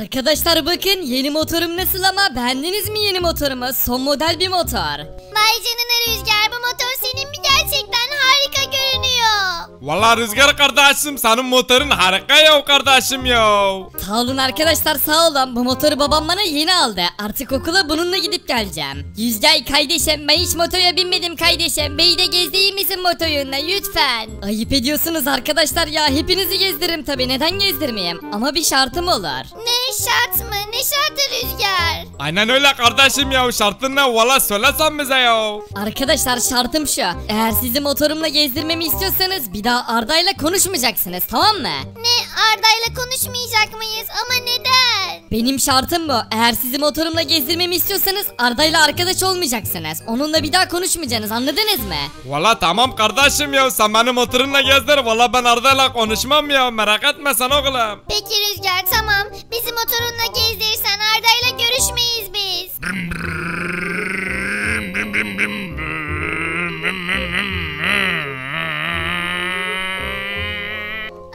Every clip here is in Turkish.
Arkadaşlar bakın yeni motorum nasıl ama beğendiniz mi yeni motoruma? Son model bir motor. Vay canına Rüzgar, bu motor senin mi gerçekten harika görünüyor. Vallahi Rüzgar kardeşim senin motorun harika ya kardeşim ya. Sağ olun arkadaşlar, sağ olun. Bu motoru babam bana yeni aldı. Artık okula bununla gidip geleceğim. Rüzgar kardeşim ben hiç motora binmedim kardeşim. Beni de gezdireyim misin motorunla lütfen? Ayıp ediyorsunuz arkadaşlar ya. Hepinizi gezdiririm tabii, neden gezdirmeyeyim? Ama bir şartım olur. Ne şart mı? Ne şartı Rüzgar? Aynen öyle kardeşim ya, şartın ne? Valla söylesen bize ya. Arkadaşlar şartım şu. Eğer sizi motorumla gezdirmemi istiyorsanız bir daha Arda'yla konuşmayacaksınız, tamam mı? Ne? Arda'yla konuşmayacak mıyız? Ama neden? Benim şartım bu. Eğer sizi motorumla gezdirmemi istiyorsanız Arda'yla arkadaş olmayacaksınız. Onunla bir daha konuşmayacaksınız, anladınız mı? Valla tamam kardeşim ya, sen beni motorunla gezdir. Valla ben Arda'yla konuşmam ya, merak etme sen oğlum. Peki Rüzgar tamam. Bizi motorunla gezdirsen Arda'yla görüşmeyiz biz.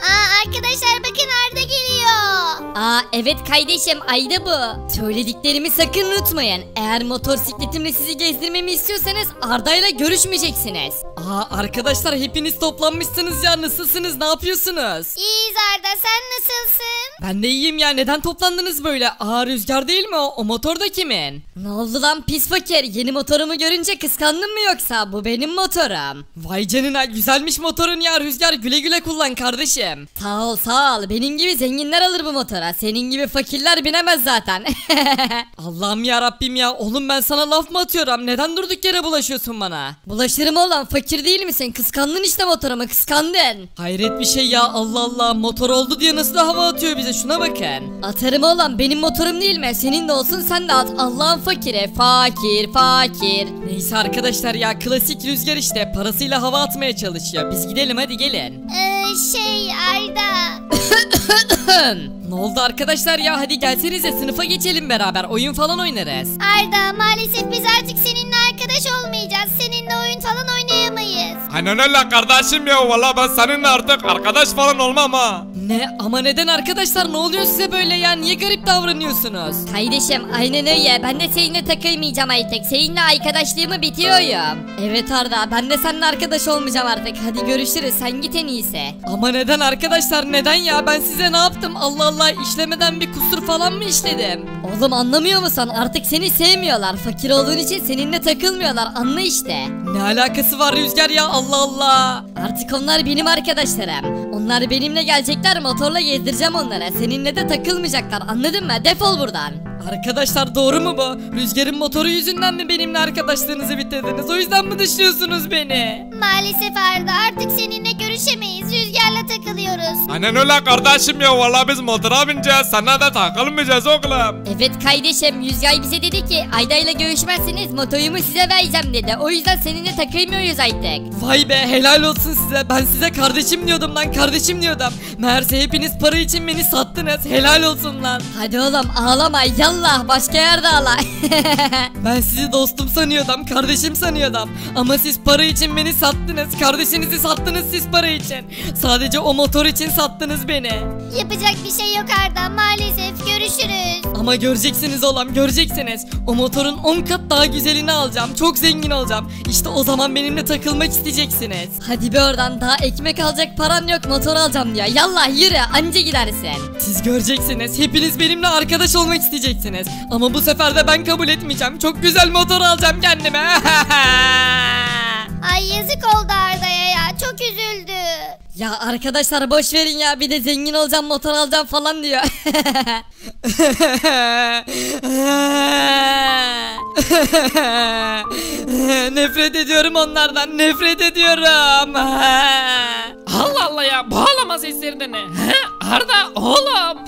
Aa arkadaşlar bakın Arda geliyor. Aa evet kardeşim Ayda bu. Söylediklerimi sakın unutmayın. Eğer motosikletimle sizi gezdirmemi istiyorsanız Arda'yla görüşmeyeceksiniz. Aa arkadaşlar hepiniz toplanmışsınız ya, nasılsınız, ne yapıyorsunuz? İyiyiz Arda, sen nasılsın? Ben de iyiyim ya, neden toplandınız böyle? Aa Rüzgar değil mi o? O motor da kimin? Ne oldu lan pis fakir? Yeni motorumu görünce kıskandın mı yoksa? Bu benim motorum. Vay canına, güzelmiş motorun ya Rüzgar, güle güle kullan kardeşim. Sağ ol sağ ol, benim gibi zenginler alır bu motora. Senin gibi fakirler binemez zaten. Allah'ım yarabbim ya, oğlum ben sana laf mı atıyorum? Neden durduk yere bulaşıyorsun bana? Bulaşırım oğlum, fakir değil misin? Kıskandın işte motoruma, kıskandın. Hayret bir şey ya, Allah Allah, motor oldu diye nasıl hava atıyor bize, şuna bakın. Atarım oğlum, benim motorum değil mi? Senin de olsun, sen de at. Allah'ın fakire fakir fakir. Neyse arkadaşlar ya, klasik Rüzgar işte, parasıyla hava atmaya çalışıyor. Biz gidelim hadi, gelin. Arda. Ne oldu arkadaşlar ya, hadi gelsenize sınıfa geçelim, beraber oyun falan oynarız. Arda maalesef biz artık seninle arkadaş olmayacağız. Seninle oyun falan oynayamayız. Aynen öyle kardeşim ya, valla ben seninle artık arkadaş falan olmam ha. Ne ama neden arkadaşlar, ne oluyor size böyle ya, niye garip davranıyorsunuz? Kardeşim aynen öyle, ben de seninle takılmayacağım artık. Seninle arkadaşlığımı bitiriyorum. Evet Arda, ben de seninle arkadaş olmayacağım artık. Hadi görüşürüz, sen git en iyisi. Ama neden arkadaşlar, neden ya, ben size ne yaptım? Allah Allah, işlemeden bir kusur falan mı işledim? Oğlum anlamıyor musun, artık seni sevmiyorlar. Fakir olduğun için seninle takılmıyorlar, anla işte. Ne alakası var Rüzgar ya, Allah Allah. Artık onlar benim arkadaşlarım. Onlar benimle gelecekler, motorla gezdireceğim onlara. Seninle de takılmayacaklar, anladın mı? Defol buradan. Arkadaşlar doğru mu bu? Rüzgar'ın motoru yüzünden mi benimle arkadaşlığınızı bitirdiniz? O yüzden mi dışlıyorsunuz beni? Maalesef Arda, artık seninle görüşemeyiz. Rüzgar'la takılıyoruz. Aynen öyle kardeşim ya, vallahi biz motora bineceğiz. Sana da takılmayacağız oğlum. Evet kardeşim, Rüzgar bize dedi ki Ayda'yla görüşmezseniz motorumu size vereceğim dedi. O yüzden seninle takılmıyoruz artık. Vay be, helal olsun size. Ben size kardeşim diyordum lan, kardeşim diyordum. Meğerse hepiniz para için beni sattınız. Helal olsun lan. Hadi oğlum ağlama ya. Allah başka yerde Allah. Ben sizi dostum sanıyordum, kardeşim sanıyordum. Ama siz para için beni sattınız. Kardeşinizi sattınız siz para için. Sadece o motor için sattınız beni. Yapacak bir şey yok Arda, maalesef görüşürüz. Ama göreceksiniz oğlum, göreceksiniz. O motorun 10 kat daha güzelini alacağım. Çok zengin olacağım. İşte o zaman benimle takılmak isteyeceksiniz. Hadi be oradan, daha ekmek alacak param yok, motor alacağım diyor. Yallah yürü, anca gidersin. Siz göreceksiniz, hepiniz benimle arkadaş olmak isteyeceksiniz. Ama bu sefer de ben kabul etmeyeceğim. Çok güzel motor alacağım kendime. Ay yazık oldu Arda'ya ya, çok üzüldü. Ya arkadaşlar boş verin ya, bir de zengin olacağım, motor alacağım falan diyor. Nefret ediyorum onlardan, nefret ediyorum. Allah Allah ya, bağlama seslerini. Arda oğlum.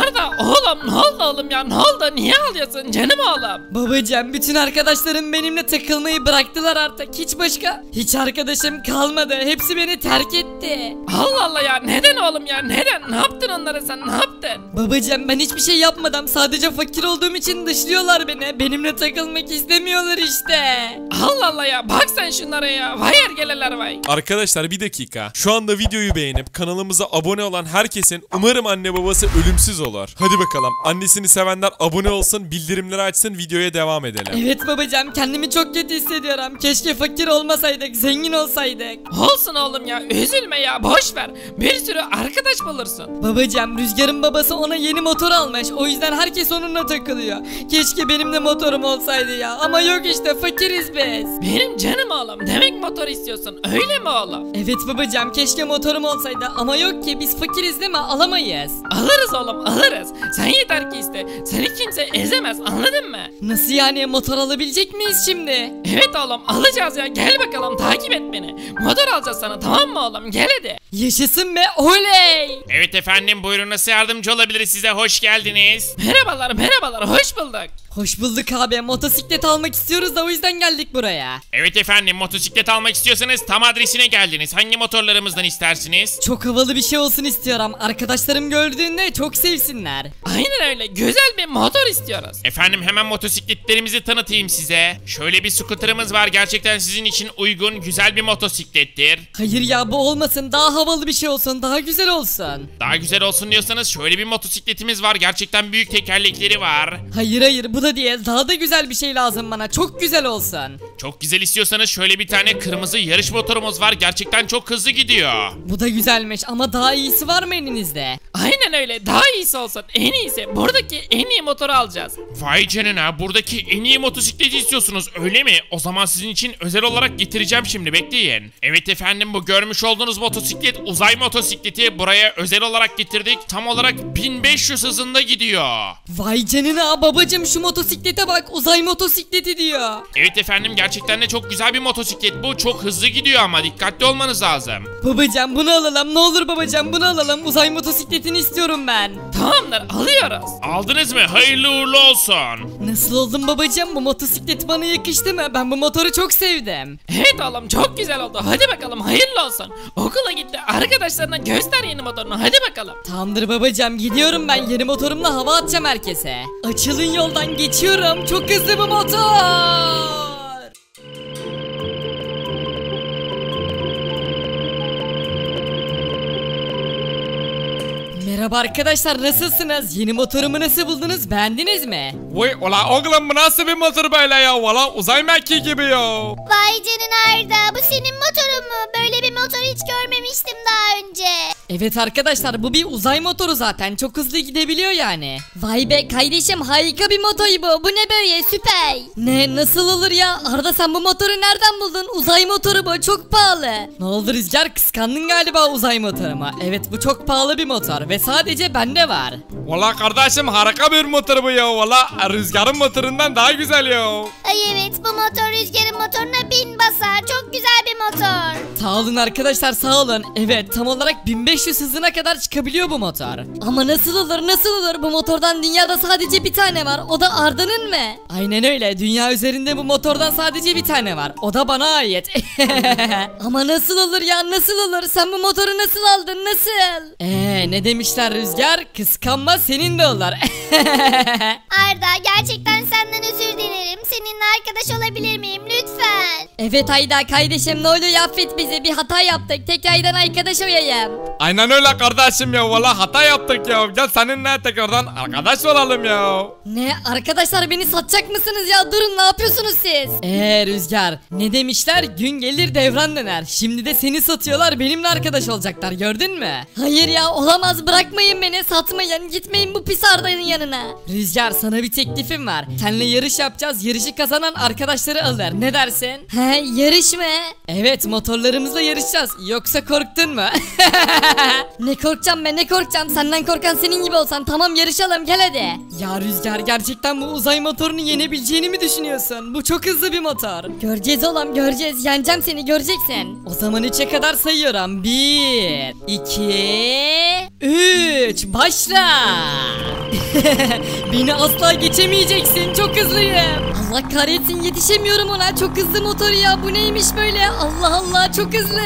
Arda oğlum, ne oldu oğlum ya, ne oldu, niye ağlıyorsun canım oğlum? Babacığım bütün arkadaşlarım benimle takılmayı bıraktılar artık, hiç başka hiç arkadaşım kalmadı, hepsi beni terk etti. Allah Allah ya, neden oğlum? oğlum ya, neden? Ne yaptın onlara sen, ne yaptın? Babacığım ben hiçbir şey yapmadım, sadece fakir olduğum için dışlıyorlar beni. Benimle takılmak istemiyorlar işte. Allah Allah ya, bak sen şunlara ya, vay ergeleler vay. Arkadaşlar bir dakika, şu anda videoyu beğenip kanalımıza abone olan herkesin umarım anne babası ölümsüz olur. Hadi bakalım, annesini sevenler abone olsun, bildirimleri açsın, videoya devam edelim. Evet babacığım, kendimi çok kötü hissediyorum. Keşke fakir olmasaydık, zengin olsaydık. Olsun oğlum ya, üzülme ya, boş ver. Bir sürü arkadaş bulursun. Babacığım Rüzgar'ın babası ona yeni motor almış, o yüzden herkes onunla takılıyor. Keşke benim de motorum olsaydı ya, ama yok işte, fakiriz biz. Benim canım oğlum, demek motor istiyorsun, öyle mi oğlum? Evet babacığım, keşke motorum olsaydı ama yok ki, biz fakiriz değil mi, alamayız. Alırız oğlum, alırız. Sen yeter ki iste, seni kimse ezemez, anladın mı? Nasıl yani, motor alabilecek miyiz şimdi? Evet oğlum, alacağız ya, gel bakalım, takip et beni. Motor alacağız sana, tamam mı oğlum, gel hadi. Yaşasın be, oley. Evet efendim, buyurun, nasıl yardımcı olabiliriz size, hoş geldiniz. Merhabalar, merhabalar, hoş bulduk. Hoş bulduk abi, motosiklet almak istiyoruz da o yüzden geldik buraya. Evet efendim, motosiklet almak istiyorsanız tam adresine geldiniz. Hangi motorlarımızdan istersiniz? Çok havalı bir şey olsun istiyorum, arkadaşlarım gördüğünde çok sevsinler. Aynen öyle, güzel bir motor istiyoruz. Efendim hemen motosikletlerimizi tanıtayım size. Şöyle bir scooter'ımız var, gerçekten sizin için uygun, güzel bir motosiklettir. Hayır ya, bu olmasın, daha havalı bir şey olsun, daha güzel olsun. Daha güzel olsun diyorsanız şöyle bir motosikletimiz var, gerçekten büyük tekerlekleri var. Hayır hayır, bu da diye daha da güzel bir şey lazım bana, çok güzel olsun. Çok güzel istiyorsanız şöyle bir tane kırmızı yarış motorumuz var, gerçekten çok hızlı gidiyor. Bu da güzelmiş ama daha iyisi var mı elinizde? Aynen öyle, daha iyisi olsun, en iyisi, buradaki en iyi motoru alacağız. Vay canına, buradaki en iyi motosikleti istiyorsunuz öyle mi? O zaman sizin için özel olarak getireceğim, şimdi bekleyin. Evet efendim, bu görmüş olduğunuz motosiklet uzay motosikleti, buraya özel olarak getirdik, tam olarak 1500 hızında gidiyor. Vay canına babacım, şu motosiklete bak, uzay motosikleti diyor. Evet efendim, gerçekten de çok güzel bir motosiklet bu, çok hızlı gidiyor ama dikkatli olmanız lazım. Babacım bunu alalım, ne olur babacım bunu alalım, uzay motosikletini istiyorum ben. Tamamdır, alıyoruz. Aldınız mı? Hayırlı uğurlu olsun. Nasıl oldun babacım, bu motosiklet bana yakıştı mı? Ben bu motoru çok sevdim. Evet oğlum, çok güzel oldu, hadi bakalım hayırlı olsun. Okula gitti, arkadaşlarına göster yeni motorunu, hadi bakalım. Tamamdır babacım, gidiyorum ben, yeni motorumla hava atacağım herkese. Açılın yoldan, geçiyorum, çok hızlı bir motor. Merhaba arkadaşlar, nasılsınız? Yeni motorumu nasıl buldunuz? Beğendiniz mi? Vay ola oğlum, bu nasıl bir motor böyle ya? Valla uzay mekiği gibi ya. Vay canına Arda, bu senin motorun mu? Böyle bir motor hiç görmemiştim daha önce. Evet arkadaşlar, bu bir uzay motoru zaten, çok hızlı gidebiliyor yani. Vay be kardeşim, harika bir motor bu. Bu ne böyle, süper. Ne, nasıl olur ya? Arda sen bu motoru nereden buldun? Uzay motoru bu, çok pahalı. Ne oldu Rüzgar, kıskandın galiba uzay motoruma. Evet, bu çok pahalı bir motor ve sadece bende var. Valla kardeşim, harika bir motor bu ya. Valla Rüzgar'ın motorundan daha güzel ya. Ay evet, bu motor Rüzgar'ın motoruna 1000 basar, çok güzel bir motor. Sağ olun arkadaşlar, sağ olun. Evet, tam olarak 1500 hızına kadar çıkabiliyor bu motor. Ama nasıl olur, nasıl olur, bu motordan dünyada sadece bir tane var, o da Arda'nın mı? Aynen öyle, dünya üzerinde bu motordan sadece bir tane var, o da bana ait. Ama nasıl olur ya, nasıl olur, sen bu motoru nasıl aldın, nasıl? Ne demişler Rüzgar, kıskanma senin de olur. Arda, gerçekten senden özür dilerim, seninle arkadaş olabilir miyim lütfen? Evet Ayda kardeşim, ne oluyor, affet bizi, bir hata yaptık, tekrardan arkadaş olayım. Aynen öyle kardeşim ya, valla hata yaptık ya, gel seninle tekrardan arkadaş olalım ya. Ne arkadaşlar, beni satacak mısınız ya, durun, ne yapıyorsunuz siz? Rüzgar, ne demişler, gün gelir devran döner, şimdi de seni satıyorlar, benimle arkadaş olacaklar, gördün mü? Hayır ya, olamaz, bırakmayın beni, satmayın, gitmeyin bu pis Arda'nın yanına. Rüzgar, sana bir teklifim var, seninle yarış yapacağız, yarışı kazanan arkadaşları alır, ne dersin? He, yarış mı? Evet, motorlarımızla yarışacağız, yoksa korktun mu? Ne korkacağım ben, ne korkacağım, senden korkan senin gibi olsan. Tamam, yarışalım, gel hadi. Ya Rüzgar, gerçekten bu uzay motorunu yenebileceğini mi düşünüyorsun? Bu çok hızlı bir motor. Göreceğiz oğlum, göreceğiz, yeneceğim seni, göreceksin. O zaman 3'e kadar sayıyorum, 1 2 3 3 başla. Beni asla geçemeyeceksin, çok hızlıyım. Allah kahretsin, yetişemiyorum ona. Çok hızlı motor ya, bu neymiş böyle? Allah Allah, çok hızlı.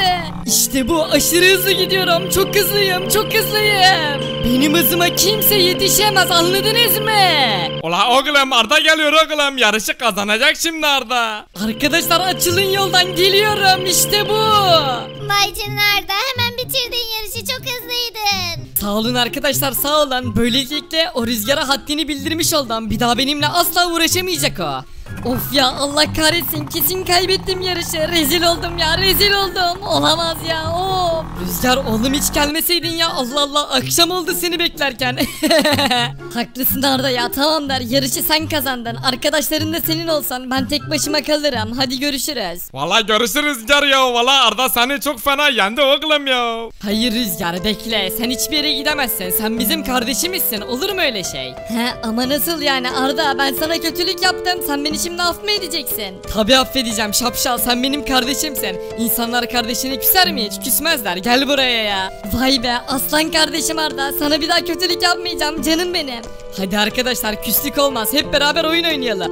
İşte bu, aşırı hızlı gidiyorum. Çok hızlıyım, çok hızlıyım. Benim hızıma kimse yetişemez, anladınız mı? Ola oğlum, Arda geliyor oğlum. Yarışı kazanacak şimdi Arda. Arkadaşlar açılın, yoldan geliyorum. İşte bu. Vay canına Arda, hemen bitirdin yarışı, çok hızlıydın. Sağ olun arkadaşlar, sağ olun. Böylelikle o Rüzgar'a haddini bildirmiş oldum. Bir daha benimle asla uğraşamayacak o. Of ya, Allah kahretsin, kesin kaybettim yarışı. Rezil oldum ya, rezil oldum. Olamaz ya, of. Rüzgar oğlum, hiç gelmeseydin ya. Allah Allah, akşam oldu seni beklerken. Haklısın Arda ya, tamam der, yarışı sen kazandın. Arkadaşların da senin olsan ben tek başıma kalırım. Hadi görüşürüz. Valla görüşürüz Rüzgar ya. Valla Arda seni çok fena yendi oğlum ya. Hayır Rüzgar, bekle, sen hiçbir yere gidemezsin. Sen bizim kardeşimizsin, olur mu öyle şey? He, ama nasıl yani Arda, ben sana kötülük yaptım, sen beni şimdi af mı edeceksin? Tabii affedeceğim şapşal, sen benim kardeşimsin. İnsanlar kardeşine küser mi hiç? Küsmezler, gel buraya ya. Vay be aslan kardeşim Arda, sana bir daha kötülük yapmayacağım canım benim. Hadi arkadaşlar, küslük olmaz, hep beraber oyun oynayalım.